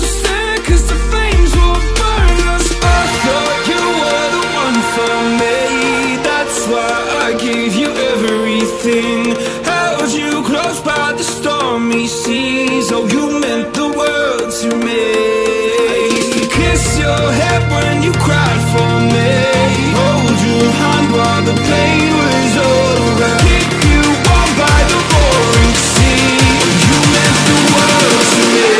Don't stare, 'cause the flames will burn us. I thought you were the one for me, that's why I gave you everything. Held you close by the stormy seas. Oh, you meant the world to me. I used to kiss your head when you cried for me. Hold your hand while the pain was over. Kick you on by the roaring sea. Oh, you meant the world to me.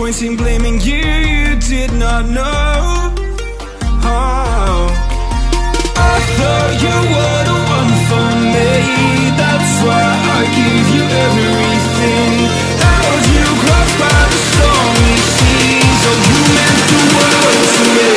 Point in blaming you, you did not know how. I thought you were the one for me, that's why I gave you everything. Held you close by the stormy seas. Oh, you meant the world to me.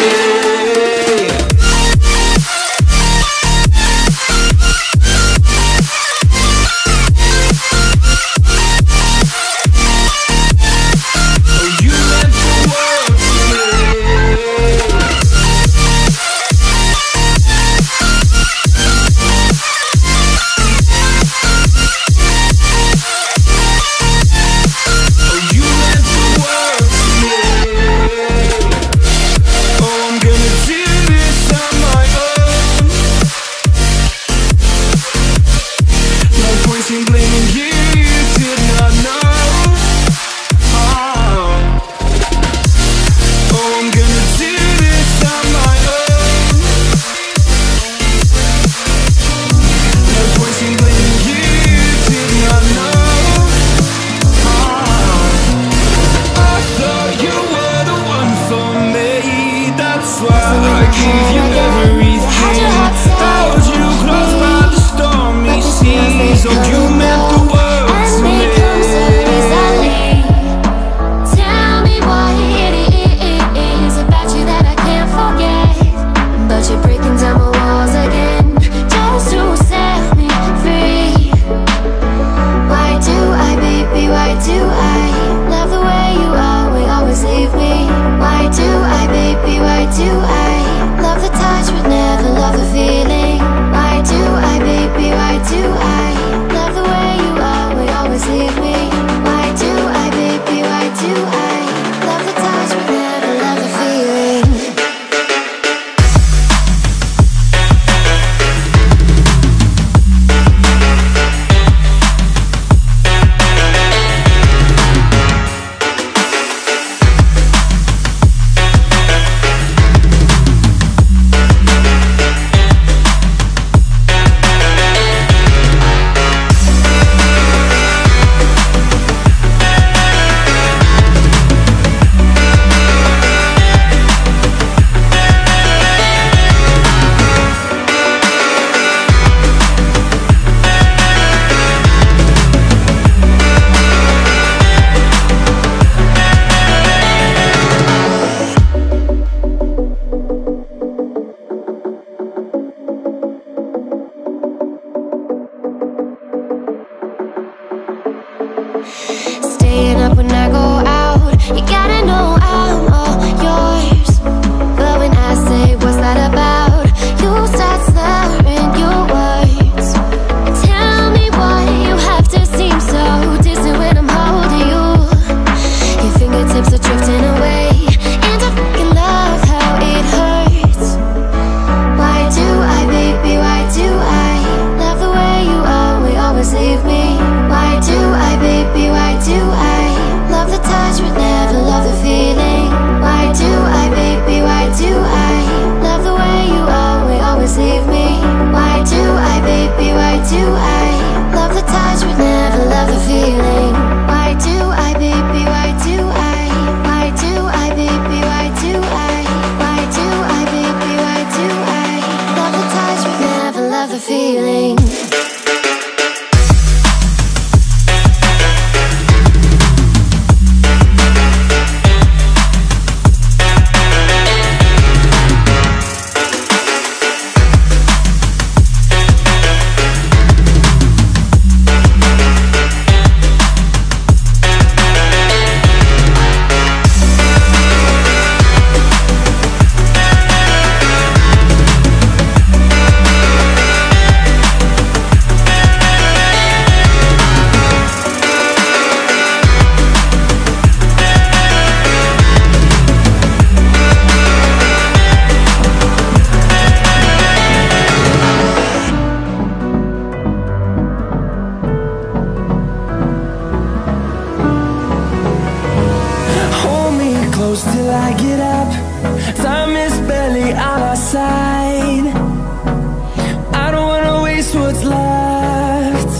feeling. Why do I, baby, why do I? Why do I, baby, why do I? Why do I, baby, why do I? Love the touch but never love the feeling. Till I get up, time is barely on our side. I don't wanna waste what's left.